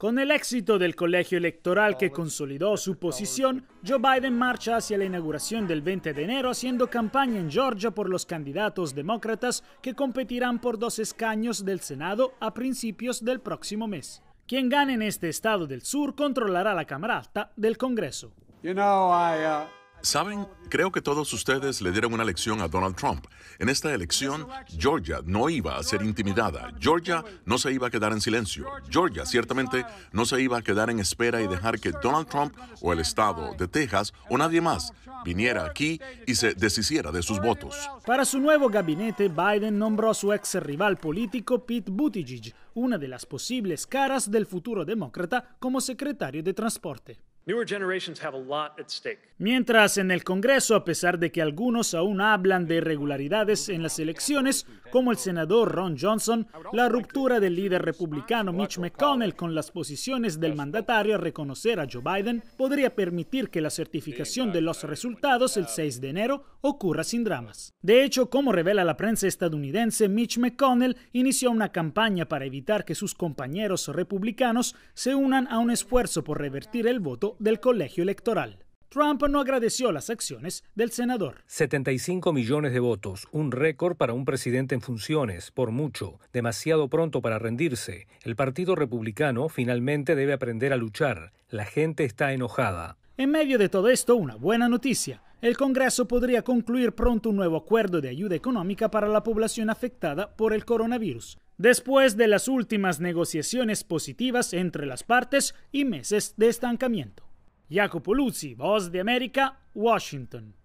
Con el éxito del colegio electoral que consolidó su posición, Joe Biden marcha hacia la inauguración del 20 de enero haciendo campaña en Georgia por los candidatos demócratas que competirán por 2 escaños del Senado a principios del próximo mes. Quien gane en este estado del sur controlará la Cámara Alta del Congreso. Saben, creo que todos ustedes le dieron una lección a Donald Trump. En esta elección, Georgia no iba a ser intimidada. Georgia no se iba a quedar en silencio. Georgia ciertamente no se iba a quedar en espera y dejar que Donald Trump o el estado de Texas o nadie más viniera aquí y se deshiciera de sus votos. Para su nuevo gabinete, Biden nombró a su ex rival político Pete Buttigieg, una de las posibles caras del futuro demócrata, como secretario de Transporte. Mientras en el Congreso, a pesar de que algunos aún hablan de irregularidades en las elecciones, como el senador Ron Johnson, la ruptura del líder republicano Mitch McConnell con las posiciones del mandatario a reconocer a Joe Biden podría permitir que la certificación de los resultados el 6 de enero ocurra sin dramas. De hecho, como revela la prensa estadounidense, Mitch McConnell inició una campaña para evitar que sus compañeros republicanos se unan a un esfuerzo por revertir el voto del colegio electoral. Trump no agradeció las acciones del senador. 75 millones de votos, un récord para un presidente en funciones, por mucho, demasiado pronto para rendirse. El Partido Republicano finalmente debe aprender a luchar. La gente está enojada. En medio de todo esto, una buena noticia. El Congreso podría concluir pronto un nuevo acuerdo de ayuda económica para la población afectada por el coronavirus, después de las últimas negociaciones positivas entre las partes y meses de estancamiento. Jacopo Luzzi, Voz de América, Washington.